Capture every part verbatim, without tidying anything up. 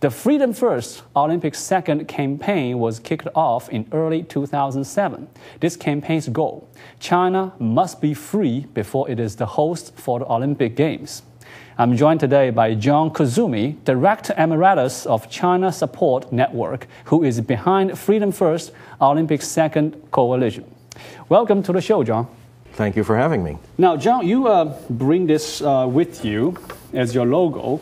The Freedom First, Olympic Second campaign was kicked off in early two thousand seven. This campaign's goal, China must be free before it is the host for the Olympic Games. I'm joined today by John Kuzumi, Director Emeritus of China Support Network, who is behind Freedom First, Olympic Second Coalition. Welcome to the show, John. Thank you for having me. Now, John, you uh, bring this uh, with you as your logo,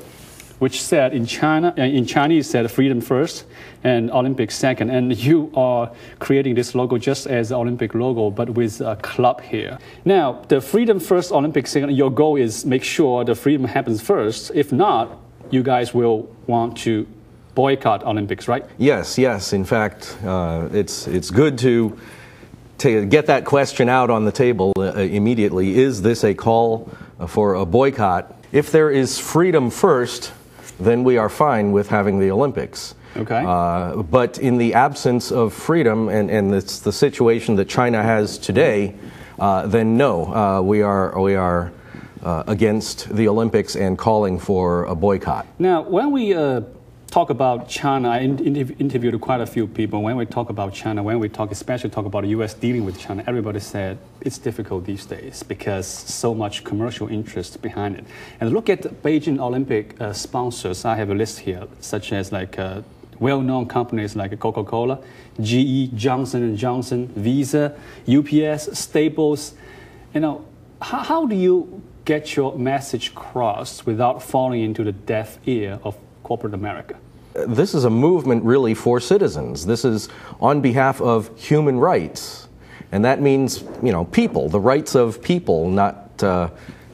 which said in China, in Chinese said Freedom First and Olympic Second. And you are creating this logo just as the Olympic logo, but with a club here. Now, the Freedom First, Olympic Second, your goal is make sure the freedom happens first. If not, you guys will want to boycott Olympics, right? Yes, yes. In fact, uh, it's it's good to, to get that question out on the table uh, immediately. Is this a call for a boycott? If there is freedom first, then we are fine with having the Olympics. Okay. Uh, but in the absence of freedom, and, and it's the situation that China has today, uh, then no, uh, we are, we are uh, against the Olympics and calling for a boycott. Now, when we uh, talk about China, I in- interviewed quite a few people. When we talk about China, when we talk, especially talk about the U S dealing with China, everybody said it's difficult these days because so much commercial interest behind it. And look at the Beijing Olympic uh, sponsors. I have a list here, such as like uh, well-known companies like Coca-Cola, G E, Johnson and Johnson, Visa, U P S, Staples. You know, how, how do you get your message across without falling into the deaf ear of corporate America? This is a movement really for citizens. This is on behalf of human rights. And that means, you know, people, the rights of people, not uh,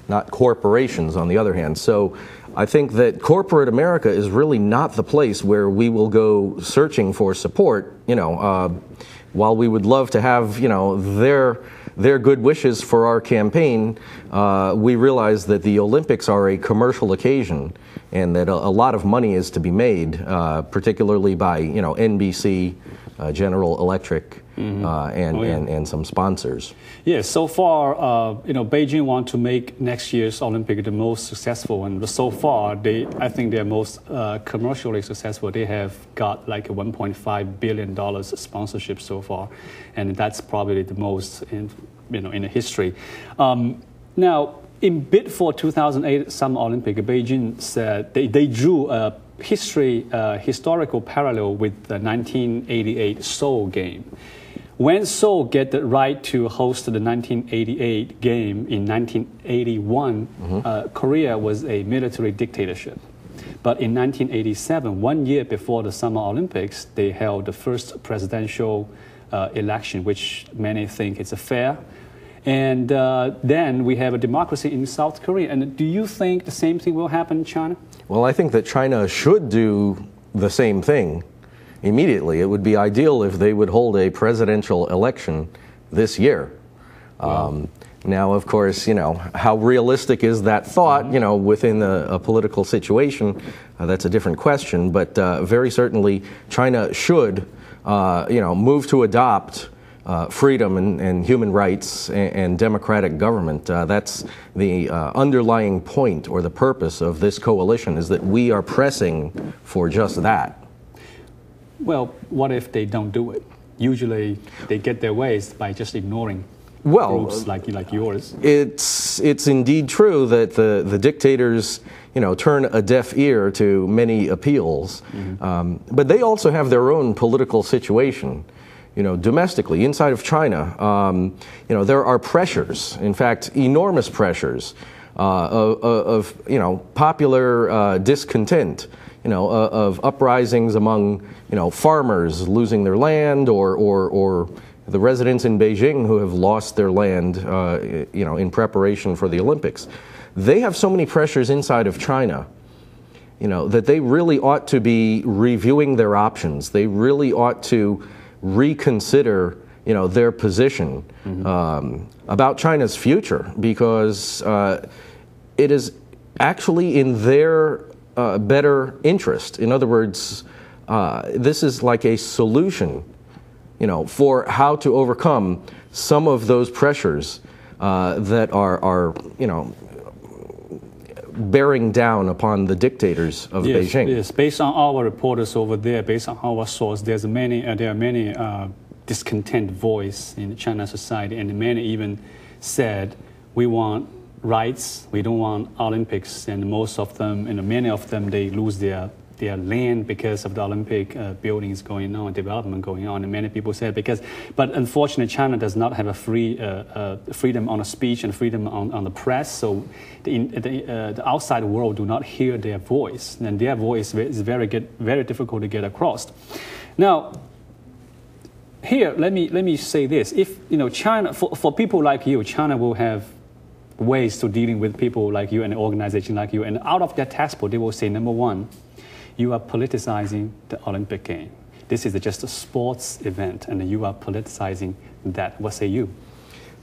not corporations, on the other hand. So I think that corporate America is really not the place where we will go searching for support, you know, uh, while we would love to have, you know, their, their good wishes for our campaign, uh, we realize that the Olympics are a commercial occasion and that a, a lot of money is to be made, uh, particularly by, you know, N B C, uh, General Electric, Mm-hmm. Uh, and, oh, yeah. and and some sponsors. Yeah, so far, uh, you know, Beijing want to make next year's Olympic the most successful, and so far, they I think they're most uh, commercially successful. They have got like a one point five billion dollars sponsorship so far, and that's probably the most in, you know in the history. Um, now, in bid for two thousand eight Summer Olympic, Beijing said they they drew a history uh, historical parallel with the nineteen eighty-eight Seoul game. When Seoul get the right to host the nineteen eighty-eight game in nineteen eighty-one, mm-hmm. uh, Korea was a military dictatorship. But in nineteen eighty-seven, one year before the Summer Olympics, they held the first presidential uh, election, which many think is a fair. And uh, then we have a democracy in South Korea. And do you think the same thing will happen in China? Well, I think that China should do the same thing. Immediately, it would be ideal if they would hold a presidential election this year. Wow. Um, now, of course, you know, how realistic is that thought, you know, within a, a political situation? Uh, that's a different question. But uh, very certainly, China should, uh, you know, move to adopt Uh, freedom and, and human rights and, and democratic government. Uh, that's the uh, underlying point or the purpose of this coalition, is that we are pressing for just that. Well, what if they don't do it? Usually they get their ways by just ignoring well, groups like, like yours. It's it's indeed true that the, the dictators, you know, turn a deaf ear to many appeals. Mm-hmm. Um, but they also have their own political situation. You know, domestically, inside of China, um, you know, there are pressures, in fact, enormous pressures uh, of, of, you know, popular uh, discontent, you know, uh, of uprisings among, you know, farmers losing their land or, or, or the residents in Beijing who have lost their land, uh, you know, in preparation for the Olympics. They have so many pressures inside of China, you know, that they really ought to be reviewing their options. They really ought to reconsider, you know, their position mm-hmm. um, about China's future, because uh, it is actually in their uh, better interest. In other words, uh, this is like a solution, you know, for how to overcome some of those pressures uh, that are, are, you know, bearing down upon the dictators of yes, Beijing. Yes, based on our reporters over there, based on our source, there's many, uh, there are many uh, discontent voice in China society, and many even said, we want rights, we don't want Olympics, and most of them, and many of them, they lose their their land because of the Olympic uh, buildings going on, development going on, and many people said because, but unfortunately, China does not have a free uh, uh, freedom on a speech and freedom on, on the press, so the, in, the, uh, the outside world do not hear their voice, and their voice is very get, very difficult to get across. Now, here, let me let me say this: if you know China, for, for people like you, China will have ways to dealing with people like you and an organization like you, and out of their task force, they will say, number one, you are politicizing the Olympic game. This is just a sports event, and you are politicizing that. What say you?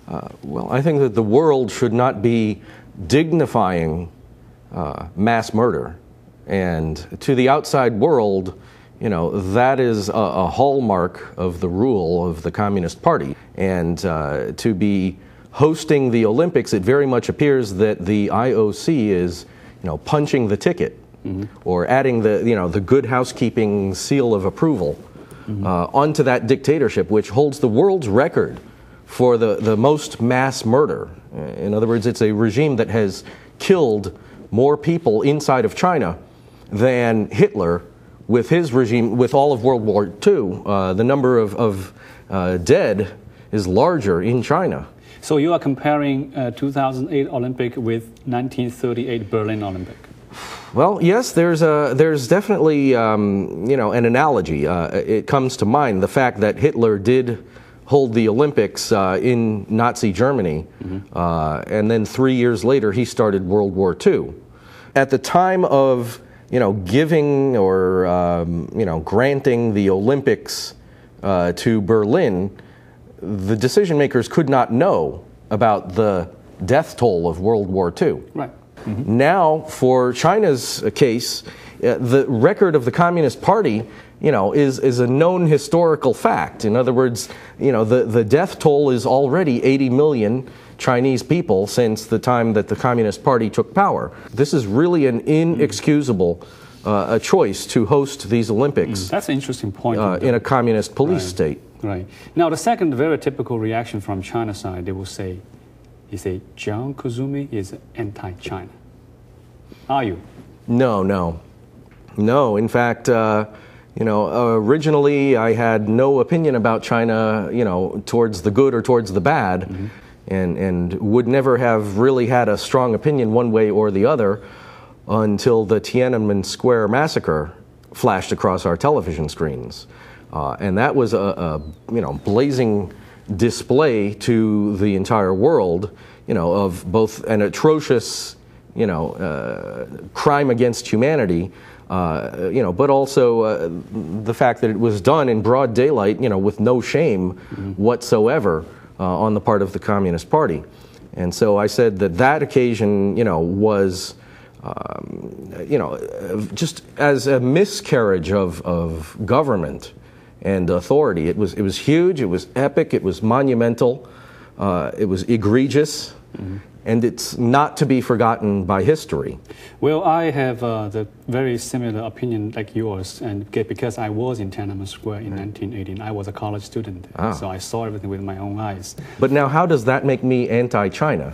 Uh, well, I think that the world should not be dignifying uh, mass murder. And to the outside world, you know, that is a, a hallmark of the rule of the Communist Party. And uh, to be hosting the Olympics, it very much appears that the I O C is, you know, punching the ticket. Mm-hmm. Or adding the, you know, the good housekeeping seal of approval mm-hmm. uh, onto that dictatorship, which holds the world's record for the, the most mass murder. In other words, it's a regime that has killed more people inside of China than Hitler with his regime, with all of World War Two. Uh, the number of, of uh, dead is larger in China. So you are comparing uh, two thousand eight Olympic with nineteen thirty-eight Berlin Olympic. Well, yes, there's a there's definitely um, you know an analogy. Uh, it comes to mind the fact that Hitler did hold the Olympics uh, in Nazi Germany, mm-hmm. uh, and then three years later he started World War Two. At the time of you know giving or um, you know granting the Olympics uh, to Berlin, the decision makers could not know about the death toll of World War Two. Right. Mm-hmm. Now, for China's case, uh, the record of the Communist Party, you know, is is a known historical fact. In other words, you know, the, the death toll is already eighty million Chinese people since the time that the Communist Party took power. This is really an inexcusable uh, a choice to host these Olympics. Mm, that's an interesting point. Uh, in a communist police right. state. Right. Now, the second very typical reaction from China's side, they will say, you say, John Kuzumi is anti-China. Are you? No, no. No, in fact, uh, you know, originally I had no opinion about China, you know, towards the good or towards the bad, mm-hmm. and, and would never have really had a strong opinion one way or the other until the Tiananmen Square massacre flashed across our television screens. Uh, and that was a, a you know, blazing display to the entire world, you know, of both an atrocious, you know, uh, crime against humanity, uh, you know, but also uh, the fact that it was done in broad daylight, you know, with no shame mm-hmm. whatsoever uh, on the part of the Communist Party. And so I said that that occasion, you know, was, um, you know, just as a miscarriage of, of government and authority. It was it was huge, it was epic, it was monumental, uh, it was egregious, mm-hmm. and it's not to be forgotten by history. Well, I have uh, the very similar opinion like yours, and because I was in Tiananmen Square in nineteen eighteen, I was a college student, ah. so I saw everything with my own eyes. But now how does that make me anti-China?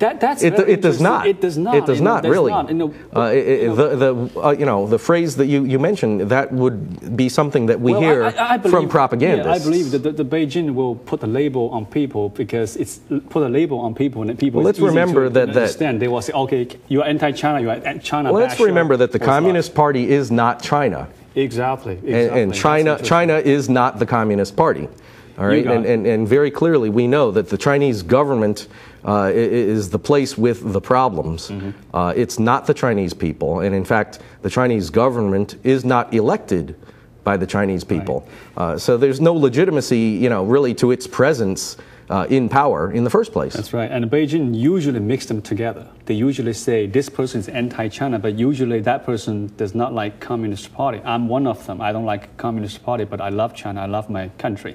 That, that's it, it does not. It does not. It does not really. The phrase that you, you mentioned, that would be something that we well, hear I, I, I believe, from propagandists. Yeah, I believe that the, the Beijing will put a label on people because it's put a label on people and people. Well, let's remember to, that, understand. That they will say, okay, you are anti-China, you are China. Well, let's remember that the Communist Party is not China. Exactly. exactly. And, and China, China is not the Communist Party. All right, and, and and very clearly we know that the Chinese government uh, is the place with the problems. Mm-hmm. Uh, it's not the Chinese people, and in fact, the Chinese government is not elected by the Chinese people. Right. Uh, so there's no legitimacy, you know, really to its presence uh, in power in the first place. That's right, and Beijing usually mix them together. They usually say this person is anti-China, but usually that person does not like Communist Party. I'm one of them. I don't like Communist Party, but I love China. I love my country.